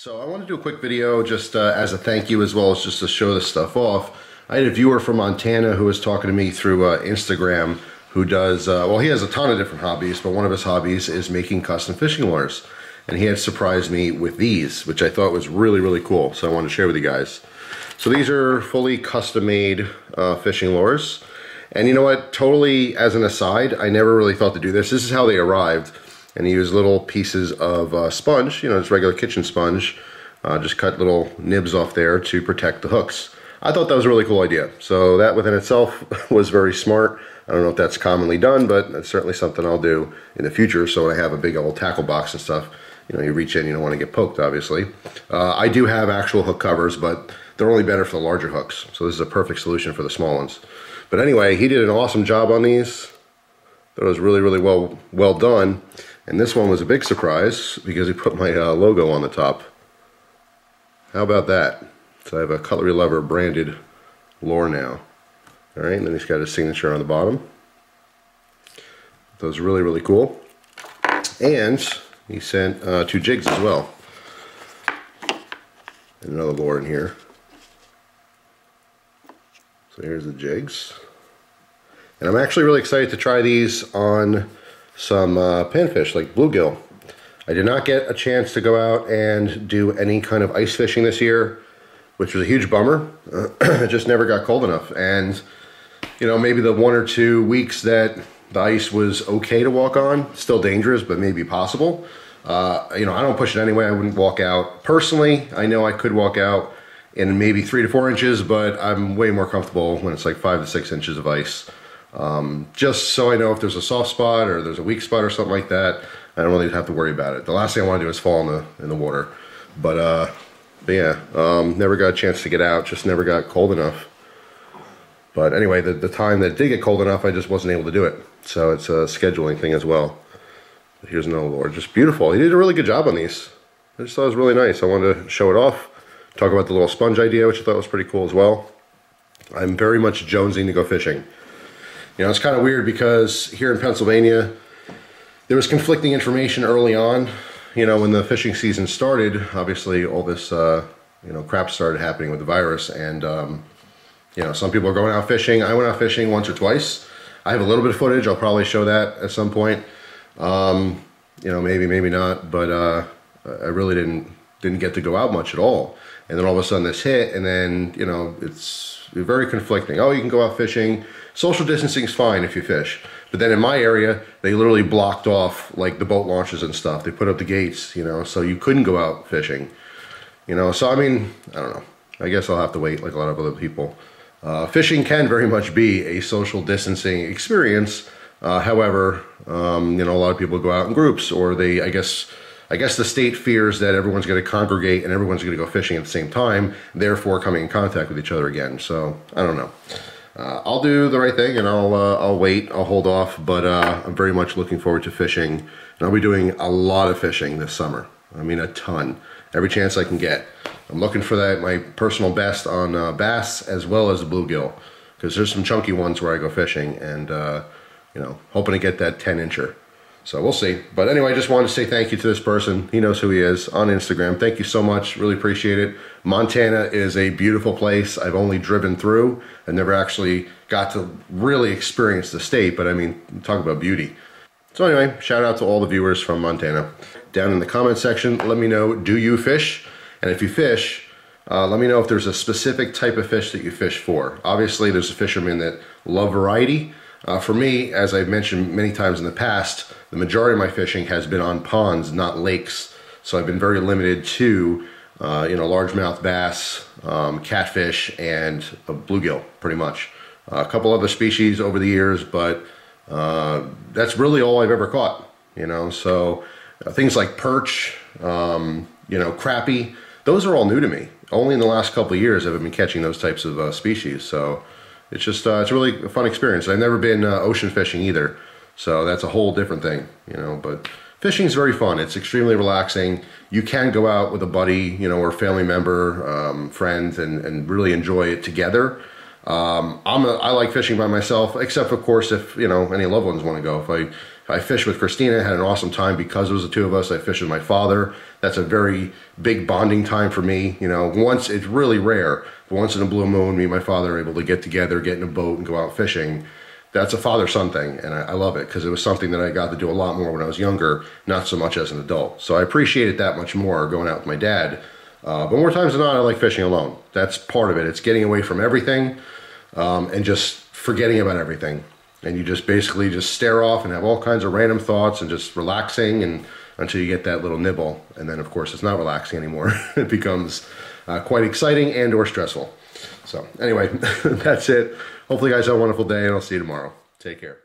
So I want to do a quick video just as a thank you, as well as just to show this stuff off. I had a viewer from Montana who was talking to me through Instagram, who does, well, he has a ton of different hobbies, but one of his hobbies is making custom fishing lures. And he had surprised me with these, which I thought was really, really cool. So I want to share with you guys. So these are fully custom made fishing lures. And you know what, totally as an aside, I never really thought to do this. This is how they arrived. And he used little pieces of sponge, you know, just regular kitchen sponge. Just cut little nibs off there to protect the hooks. I thought that was a really cool idea. So that within itself was very smart. I don't know if that's commonly done, but it's certainly something I'll do in the future. So when I have a big old tackle box and stuff, you know, you reach in, you don't want to get poked, obviously. I do have actual hook covers, but they're only better for the larger hooks. So this is a perfect solution for the small ones. But anyway, he did an awesome job on these. Thought it was really, really well done. And this one was a big surprise because he put my logo on the top. How about that? So I have a Cutlery Lover branded lure now. All right, and then he's got his signature on the bottom. That was really, really cool. And he sent 2 jigs as well. And another lure in here. So here's the jigs. And I'm actually really excited to try these on some panfish, like bluegill. I did not get a chance to go out and do any kind of ice fishing this year, which was a huge bummer. It just never got cold enough. And, you know, maybe the 1 or 2 weeks that the ice was okay to walk on, still dangerous, but maybe possible. You know, I don't push it anyway. I wouldn't walk out. Personally, I know I could walk out in maybe 3 to 4 inches, but I'm way more comfortable when it's like 5 to 6 inches of ice. Just so I know if there's a soft spot or there's a weak spot or something like that, I don't really have to worry about it. The last thing I want to do is fall in the water. But yeah, never got a chance to get out, just never got cold enough. But anyway, the time that it did get cold enough, I just wasn't able to do it. So it's a scheduling thing as well. But here's another lure, just beautiful. He did a really good job on these. I just thought it was really nice. I wanted to show it off, talk about the little sponge idea, which I thought was pretty cool as well. I'm very much jonesing to go fishing. You know, it's kind of weird because here in Pennsylvania, there was conflicting information early on. You know, when the fishing season started, obviously all this, you know, crap started happening with the virus. And, you know, some people are going out fishing. I went out fishing once or twice. I have a little bit of footage. I'll probably show that at some point. You know, maybe, maybe not. But I really didn't get to go out much at all. And then all of a sudden this hit. And then, you know, it's very conflicting. Oh, you can go out fishing. Social distancing is fine if you fish. But then in my area, they literally blocked off like the boat launches and stuff. They put up the gates, you know, so you couldn't go out fishing, you know. So, I mean, I don't know. I guess I'll have to wait like a lot of other people. Fishing can very much be a social distancing experience. However, you know, a lot of people go out in groups, or they, I guess the state fears that everyone's going to congregate and everyone's going to go fishing at the same time, therefore coming in contact with each other again. So, I don't know. I'll do the right thing, and I'll wait, I'll hold off, but I'm very much looking forward to fishing, and I'll be doing a lot of fishing this summer. I mean, a ton, every chance I can get. I'm looking for that, my personal best on bass as well as the bluegill, because there's some chunky ones where I go fishing, and you know, hoping to get that 10-incher. So we'll see. But anyway, I just wanted to say thank you to this person. He knows who he is on Instagram. Thank you so much. Really appreciate it. Montana is a beautiful place. I've only driven through. I never actually got to really experience the state, but I mean, talk about beauty. So anyway, shout out to all the viewers from Montana. Down in the comment section, let me know, do you fish? And if you fish, let me know if there's a specific type of fish that you fish for. Obviously, there's a fisherman that love variety. For me, as I've mentioned many times in the past, the majority of my fishing has been on ponds, not lakes. So I've been very limited to, you know, largemouth bass, catfish, and a bluegill, pretty much. A couple other species over the years, but that's really all I've ever caught, you know. So things like perch, you know, crappie, those are all new to me. Only in the last couple of years have I been catching those types of species, so... It's just, it's really a fun experience. I've never been ocean fishing either, so that's a whole different thing, you know, but fishing is very fun. It's extremely relaxing. You can go out with a buddy, you know, or family member, friends, and really enjoy it together. I like fishing by myself, except, of course, if, you know, any loved ones want to go. If I I fished with Christina, had an awesome time because it was the two of us. I fished with my father. That's a very big bonding time for me. You know, once, it's really rare, but once in a blue moon, me and my father are able to get together, get in a boat and go out fishing. That's a father-son thing, and I love it because it was something that I got to do a lot more when I was younger, not so much as an adult. So I appreciate it that much more going out with my dad. But more times than not, I like fishing alone. That's part of it. It's getting away from everything and just forgetting about everything. And you just basically just stare off and have all kinds of random thoughts and just relaxing, and until you get that little nibble. And then, of course, it's not relaxing anymore. It becomes quite exciting and or stressful. So anyway, that's it. Hopefully, you guys have a wonderful day, and I'll see you tomorrow. Take care.